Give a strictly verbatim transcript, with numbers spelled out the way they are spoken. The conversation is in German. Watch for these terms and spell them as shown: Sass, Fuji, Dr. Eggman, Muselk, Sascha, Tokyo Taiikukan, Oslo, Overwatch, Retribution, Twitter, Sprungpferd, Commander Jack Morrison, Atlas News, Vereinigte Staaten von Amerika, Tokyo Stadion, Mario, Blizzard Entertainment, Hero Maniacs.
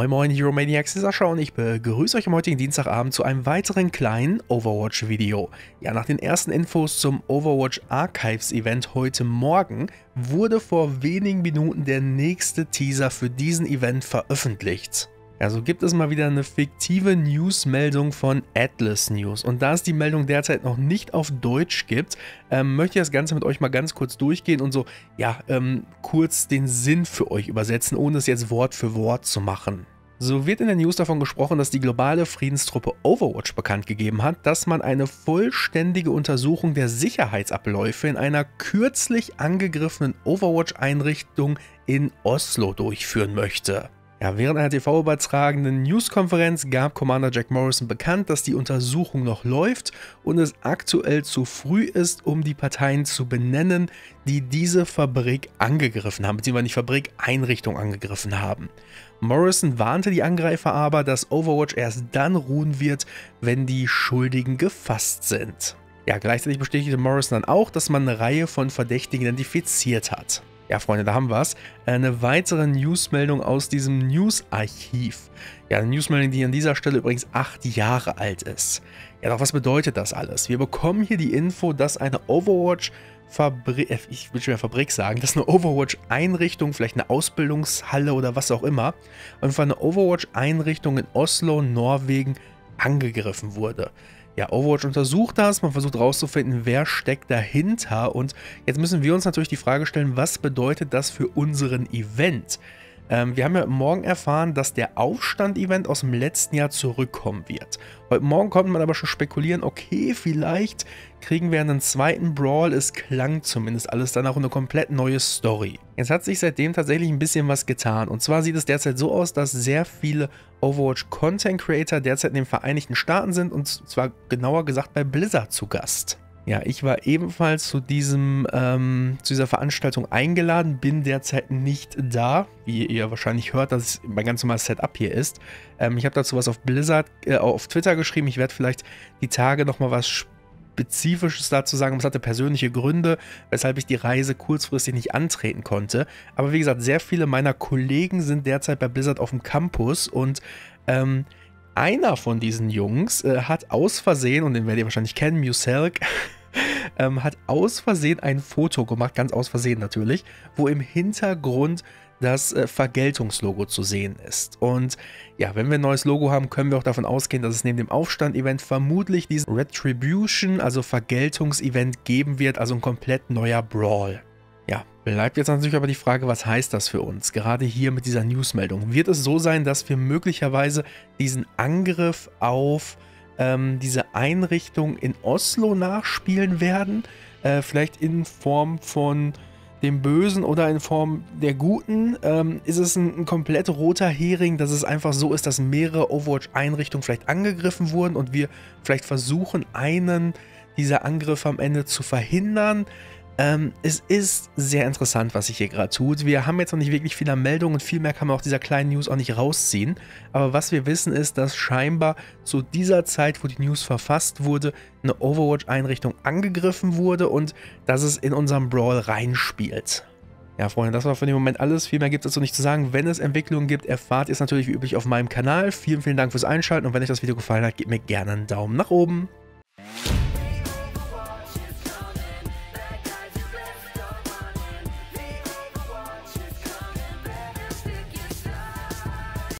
Moin Moin Hero Maniacs, Sascha und ich begrüße euch am heutigen Dienstagabend zu einem weiteren kleinen Overwatch Video. Ja, nach den ersten Infos zum Overwatch Archives Event heute Morgen wurde vor wenigen Minuten der nächste Teaser für diesen Event veröffentlicht. Also ja, gibt es mal wieder eine fiktive News-Meldung von Atlas News. Und da es die Meldung derzeit noch nicht auf Deutsch gibt, ähm, möchte ich das Ganze mit euch mal ganz kurz durchgehen und so, ja, ähm, kurz den Sinn für euch übersetzen, ohne es jetzt Wort für Wort zu machen. So wird in der News davon gesprochen, dass die globale Friedenstruppe Overwatch bekannt gegeben hat, dass man eine vollständige Untersuchung der Sicherheitsabläufe in einer kürzlich angegriffenen Overwatch-Einrichtung in Oslo durchführen möchte. Ja, während einer T V-übertragenden Newskonferenz gab Commander Jack Morrison bekannt, dass die Untersuchung noch läuft und es aktuell zu früh ist, um die Parteien zu benennen, die diese Fabrik angegriffen haben, beziehungsweise nicht Fabrik, Einrichtung angegriffen haben. Morrison warnte die Angreifer aber, dass Overwatch erst dann ruhen wird, wenn die Schuldigen gefasst sind. Ja, gleichzeitig bestätigte Morrison dann auch, dass man eine Reihe von Verdächtigen identifiziert hat. Ja, Freunde, da haben wir es. Eine weitere Newsmeldung aus diesem News-Archiv. Ja, eine Newsmeldung, die an dieser Stelle übrigens acht Jahre alt ist. Ja, doch was bedeutet das alles? Wir bekommen hier die Info, dass eine Overwatch-Fabrik, ich will schon wieder Fabrik sagen, dass eine Overwatch-Einrichtung, vielleicht eine Ausbildungshalle oder was auch immer, und von einer Overwatch-Einrichtung in Oslo, Norwegen, angegriffen wurde. Ja, Overwatch untersucht das, man versucht herauszufinden, wer steckt dahinter, und jetzt müssen wir uns natürlich die Frage stellen, was bedeutet das für unseren Event? Ähm, wir haben ja heute Morgen erfahren, dass der Aufstand-Event aus dem letzten Jahr zurückkommen wird. Heute Morgen konnte man aber schon spekulieren, okay, vielleicht kriegen wir einen zweiten Brawl, es klang zumindest alles danach eine komplett neue Story. Jetzt hat sich seitdem tatsächlich ein bisschen was getan, und zwar sieht es derzeit so aus, dass sehr viele Overwatch-Content-Creator derzeit in den Vereinigten Staaten sind, und zwar genauer gesagt bei Blizzard zu Gast. Ja, ich war ebenfalls zu, diesem, ähm, zu dieser Veranstaltung eingeladen, bin derzeit nicht da, wie ihr wahrscheinlich hört, dass mein ganz normales Setup hier ist. Ähm, ich habe dazu was auf Blizzard, äh, auf Twitter geschrieben, ich werde vielleicht die Tage nochmal was Spezifisches dazu sagen, es hatte persönliche Gründe, weshalb ich die Reise kurzfristig nicht antreten konnte. Aber wie gesagt, sehr viele meiner Kollegen sind derzeit bei Blizzard auf dem Campus, und ähm, einer von diesen Jungs äh, hat aus Versehen, und den werdet ihr wahrscheinlich kennen, Muselk, ähm, hat aus Versehen ein Foto gemacht, ganz aus Versehen natürlich, wo im Hintergrund das äh, Vergeltungslogo zu sehen ist. Und ja, wenn wir ein neues Logo haben, können wir auch davon ausgehen, dass es neben dem Aufstand-Event vermutlich diesen Retribution, also Vergeltungsevent, geben wird, also ein komplett neuer Brawl. Ja, bleibt jetzt natürlich aber die Frage, was heißt das für uns, gerade hier mit dieser Newsmeldung? Wird es so sein, dass wir möglicherweise diesen Angriff auf ähm, diese Einrichtung in Oslo nachspielen werden? Äh, vielleicht in Form von dem Bösen oder in Form der Guten? Ähm, ist es ein, ein komplett roter Hering, dass es einfach so ist, dass mehrere Overwatch-Einrichtungen vielleicht angegriffen wurden und wir vielleicht versuchen, einen dieser Angriffe am Ende zu verhindern? Ähm, es ist sehr interessant, was sich hier gerade tut. Wir haben jetzt noch nicht wirklich viele Meldungen, und viel mehr kann man aus dieser kleinen News auch nicht rausziehen. Aber was wir wissen ist, dass scheinbar zu dieser Zeit, wo die News verfasst wurde, eine Overwatch-Einrichtung angegriffen wurde und dass es in unserem Brawl reinspielt. Ja, Freunde, das war für den Moment alles. Viel mehr gibt es dazu nicht zu sagen. Wenn es Entwicklungen gibt, erfahrt ihr es natürlich wie üblich auf meinem Kanal. Vielen, vielen Dank fürs Einschalten, und wenn euch das Video gefallen hat, gebt mir gerne einen Daumen nach oben.